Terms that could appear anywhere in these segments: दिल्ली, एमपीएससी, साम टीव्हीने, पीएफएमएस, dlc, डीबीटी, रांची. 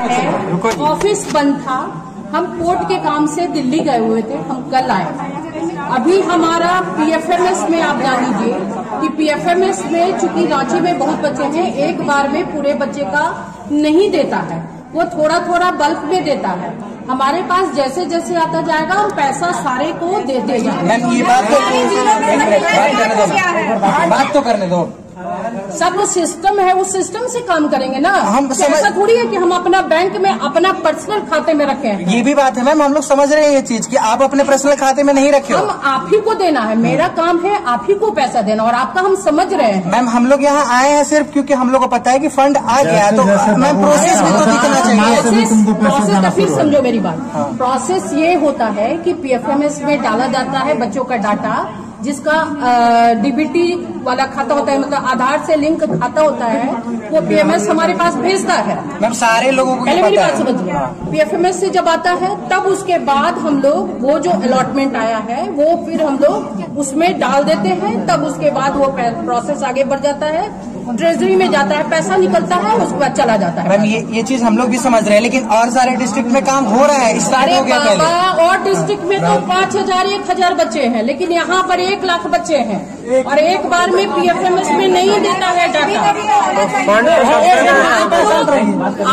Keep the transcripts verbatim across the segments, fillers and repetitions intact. Office बंद था, हम कोर्ट के काम से दिल्ली गए हुए थे, हम कल आए। अभी हमारा पीएफएमएस में आप जान लीजिए कि पीएफएमएस में चूंकि रांची में बहुत बच्चे हैं, एक बार में पूरे बच्चे का नहीं देता है, वो थोड़ा थोड़ा बल्क में देता है। हमारे पास जैसे जैसे आता जाएगा हम पैसा सारे को देते जाएंगे। मैम ये बात तो बात तो करने दो, सब वो सिस्टम है, उस सिस्टम से काम करेंगे ना। हम ऐसा थोड़ी है कि हम अपना बैंक में अपना पर्सनल खाते में रखें। ये भी बात है मैम, हम लोग समझ रहे हैं ये चीज कि आप अपने पर्सनल खाते में नहीं रखे, हम आप ही को देना है। मेरा काम है आप ही को पैसा देना और आपका हम समझ रहे हैं। मैम हम लोग यहाँ आए हैं सिर्फ क्योंकि हम लोग को पता है कि फंड आ गया, तो मैम प्रोसेस भी तो दिखना चाहिए। प्रोसेस तो फिर समझो मेरी बात, प्रोसेस ये होता है कि पीएफएमएस में डाला जाता है बच्चों का डाटा, जिसका डीबीटी वाला खाता होता है, मतलब आधार से लिंक खाता होता है, वो पीएफएमएस हमारे पास भेजता है। मैम सारे लोगों को पहले मेरी बात समझिए, पीएफएमएस से जब आता है तब उसके बाद हम लोग वो जो अलॉटमेंट आया है वो फिर हम लोग उसमें डाल देते हैं, तब उसके बाद वो प्रोसेस आगे बढ़ जाता है, ट्रेजरी में जाता है, पैसा निकलता है, उसके बाद चला जाता है। मैम ये ये चीज हम लोग भी समझ रहे हैं, लेकिन और सारे डिस्ट्रिक्ट में काम हो रहा है, स्टार्ट हो गया पहले। और डिस्ट्रिक्ट में तो पाँच हजार एक हजार बच्चे हैं, लेकिन यहाँ पर एक लाख बच्चे हैं और एक बार में पीएफएमएस में नहीं देता है डाटा।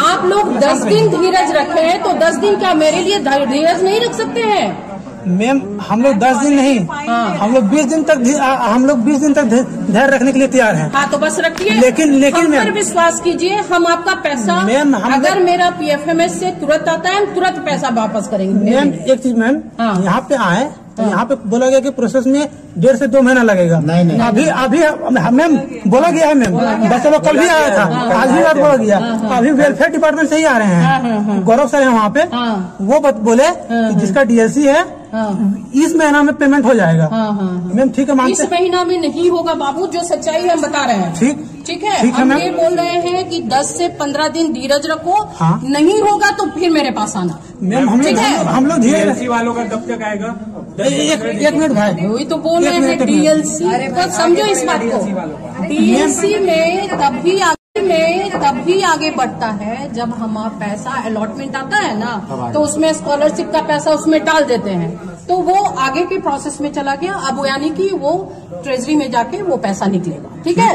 आप लोग दस दिन धीरज रखे तो दस दिन क्या मेरे लिए धीरज नहीं रख सकते हैं? मैम हम लोग दस दिन नहीं, हम लोग बीस दिन तक हम लोग बीस दिन तक धैर्य रखने के लिए तैयार हैं। हाँ तो बस रखिए, लेकिन लेकिन मैम विश्वास कीजिए, हम आपका पैसा मैम अगर मेरा पीएफएमएस से तुरंत आता है हम तुरंत पैसा वापस करेंगे। मैम एक चीज मैम, यहाँ पे आए तो यहाँ पे बोला गया कि प्रोसेस में डेढ़ से दो महीना लगेगा। नहीं नहीं अभी अभी मैम बोला गया है, मैम बच्चों को कल भी आया था, आज भी बात बोला गया। अभी वेलफेयर डिपार्टमेंट से ही आ रहे हैं, गौरव सर है वहाँ पे, वो बोले जिसका डीएलसी है इस महीना में पेमेंट हो जाएगा। मैम ठीक है, मानते हैं इस महीना में नहीं होगा बाबू, जो सच्चाई हम बता रहे हैं। ठीक ठीक है, ठीक है, हम ये बोल रहे हैं कि दस से पंद्रह दिन धीरज रखो। हाँ? नहीं होगा तो फिर मेरे पास आना। मैम हम लोग हम लोग डीएलसी वालों का कब तक आएगा? एक मिनट भाई, वही तो बोल रहे हैं डीएलसी का, समझो इस बात को, डीएलसी में तभी में तभी आगे बढ़ता है जब हम पैसा अलॉटमेंट आता है ना, तो उसमें स्कॉलरशिप का पैसा उसमें डाल देते हैं, तो वो आगे के प्रोसेस में चला गया। अब यानी कि वो ट्रेजरी में जाके वो पैसा निकलेगा। ठीक है,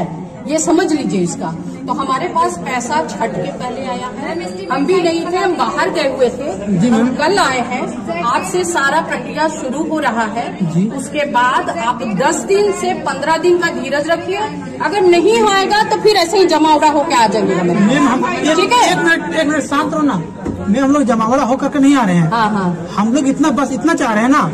ये समझ लीजिए इसका। तो हमारे पास पैसा छठ के पहले आया है, हम भी नहीं थे, हम बाहर गए हुए थे, हम कल आए हैं। आज से सारा प्रक्रिया शुरू हो रहा है, उसके बाद आप दस दिन से पंद्रह दिन का धीरज रखिए, अगर नहीं आएगा तो फिर ऐसे ही जमावड़ा होकर आ जाएंगे। ठीक है, एक मिनट एक मिनट शांत रहो ना। मैं हम लोग जमावड़ा होकर के नहीं आ रहे हैं। हाँ हाँ, हम लोग इतना बस इतना चाह रहे हैं ना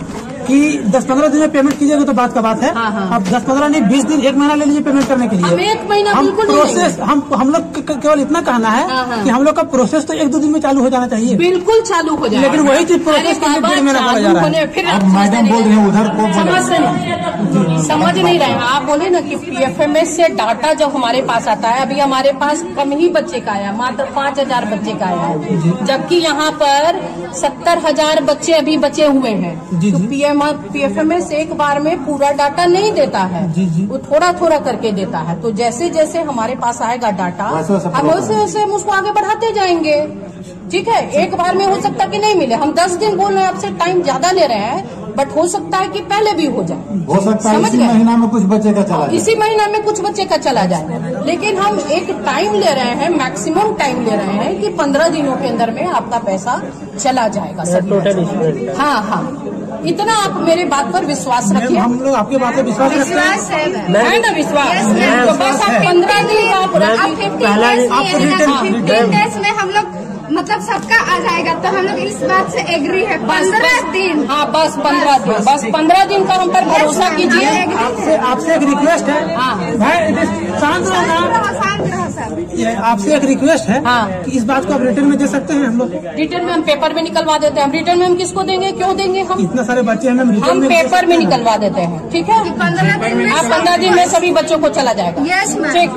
कि दस पंद्रह दिन में पेमेंट कीजिएगा तो बात का बात है। हाँ हाँ। अब दस पंद्रह नहीं बीस दिन, एक महीना ले लीजिए पेमेंट करने के लिए। हम एक महीना हम बिल्कुल प्रोसेस हम हम लोग केवल इतना कहना है। हाँ हाँ। कि हम लोग का प्रोसेस तो एक दो दिन में चालू हो जाना चाहिए, बिल्कुल चालू हो जाए, लेकिन वही चीज प्रोसेस के लिए डेढ़ महीना पड़ जा रहा है। फिर मैडम बोल रहे हैं उधर को समझ नहीं रहे। आप बोले ना कि पीएफएमएस से डाटा जब हमारे पास आता है, अभी हमारे पास कम ही बच्चे का आया, मात्र पाँच हजार बच्चे का आया है, जबकि यहाँ पर सत्तर हजार बच्चे अभी बचे हुए हैं। जी जी, पीएफएमएस एक बार में पूरा डाटा नहीं देता है, जी जी। वो थोड़ा थोड़ा करके देता है, तो जैसे जैसे हमारे पास आएगा डाटा हम वैसे वैसे हम उसको आगे बढ़ाते जाएंगे। ठीक है, एक बार में हो सकता है कि नहीं मिले, हम दस दिन बोल रहे हैं, आपसे टाइम ज्यादा ले रहे हैं, बट हो सकता है कि पहले भी हो जाए, हो सकता है इसी महीना में कुछ बच्चे का चला जाए, इसी महीना में कुछ बच्चे का चला जाए, लेकिन हम एक टाइम ले रहे हैं, मैक्सिमम टाइम ले रहे हैं कि पंद्रह दिनों के अंदर में आपका पैसा चला जाएगा सर। हाँ हाँ, इतना आप मेरे बात पर विश्वास रखिए। हम लोग आपके बात पर विश्वास रखते हैं, है ना विश्वास? तो बस आप पंद्रह दिन का पूरा हम लोग मतलब सबका आ जाएगा, तो हम लोग इस बात से एग्री है। पंद्रह दिन हाँ, बस पंद्रह दिन, बस पंद्रह दिन का हम पर भरोसा कीजिए। आपसे आपसे एक रिक्वेस्ट है भाई, शांत रहो शांत रहो सर, आपसे एक रिक्वेस्ट है कि इस बात को आप रिटर्न में दे सकते हैं। हम लोग रिटर्न में हम पेपर में निकलवा देते हैं, हम रिटर्न में हम किसको देंगे, क्यों देंगे, हम इतना सारे बच्चे हैं, हम पेपर में निकलवा देते हैं। ठीक है, पंद्रह दिन में सभी बच्चों को चला जाएगा। ठीक।